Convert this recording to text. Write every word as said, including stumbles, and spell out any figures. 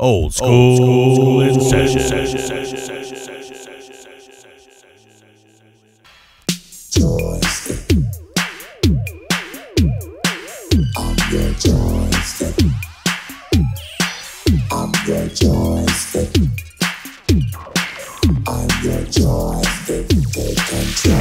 Old school, Old school, school in session. session, session, session, session, session, session, session. Joystick. I'm your joystick. I'm your joystick. I'm your joystick. Take control.